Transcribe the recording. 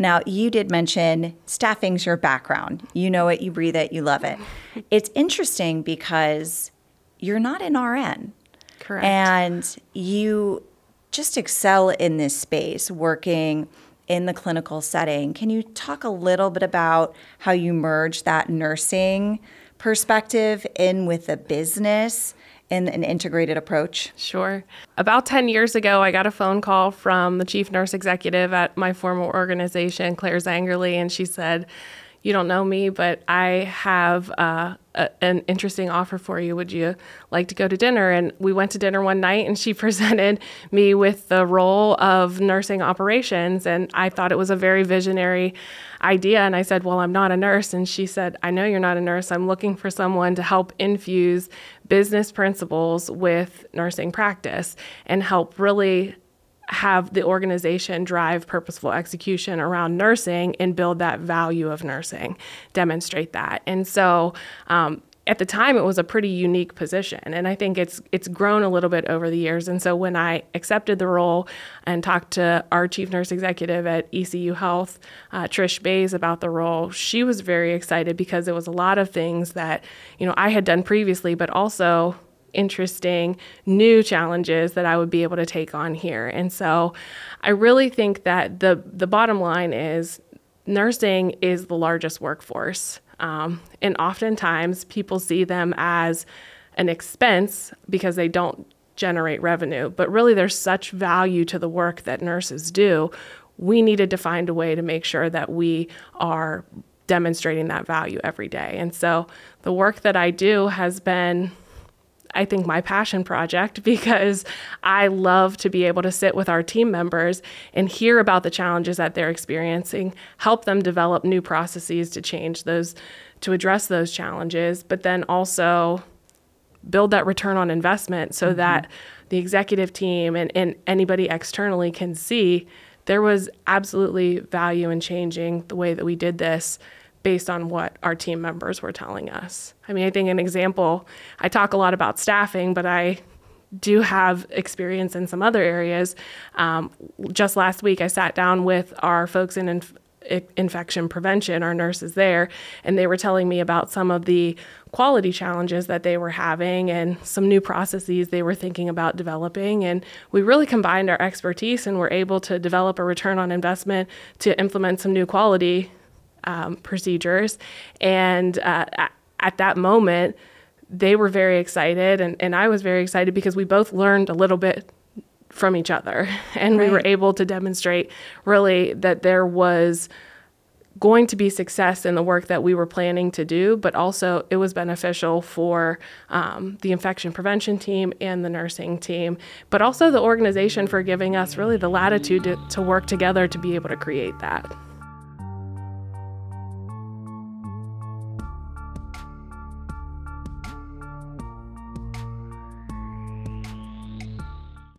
Now, you did mention staffing's your background. You know it, you breathe it, you love it. It's interesting because you're not an RN. Correct. And you just excel in this space, working in the clinical setting. Can you talk a little bit about how you merge that nursing perspective in with the business in an integrated approach? Sure. About 10 years ago, I got a phone call from the chief nurse executive at my former organization, Claire Zangerle, and she said, "You don't know me, but I have an interesting offer for you. Would you like to go to dinner?" And we went to dinner one night, and she presented me with the role of nursing operations. And I thought it was a very visionary idea. And I said, "Well, I'm not a nurse." And she said, "I know you're not a nurse. I'm looking for someone to help infuse business principles with nursing practice and help really have the organization drive purposeful execution around nursing and build that value of nursing, demonstrate that." And so at the time, it was a pretty unique position. And I think it's grown a little bit over the years. And so when I accepted the role and talked to our chief nurse executive at ECU Health, Trish Bays, about the role, she was very excited because it was a lot of things that, you know, I had done previously, but also interesting new challenges that I would be able to take on here. And so I really think that the bottom line is nursing is the largest workforce. And oftentimes people see them as an expense because they don't generate revenue, but really there's such value to the work that nurses do. We needed to find a way to make sure that we are demonstrating that value every day. And so the work that I do has been, I think, my passion project, because I love to be able to sit with our team members and hear about the challenges that they're experiencing, help them develop new processes to change those, to address those challenges, but then also build that return on investment so that the executive team and anybody externally can see there was absolutely value in changing the way that we did this based on what our team members were telling us. I mean, I think an example, I talk a lot about staffing, but I do have experience in some other areas. Just last week, I sat down with our folks in infection prevention, our nurses there, and they were telling me about some of the quality challenges that they were having and some new processes they were thinking about developing. And we really combined our expertise and were able to develop a return on investment to implement some new quality procedures. And at that moment, they were very excited, and I was very excited because we both learned a little bit from each other. And right. We were able to demonstrate really that there was going to be success in the work that we were planning to do, but also it was beneficial for the infection prevention team and the nursing team, but also the organization for giving us really the latitude to work together to be able to create that.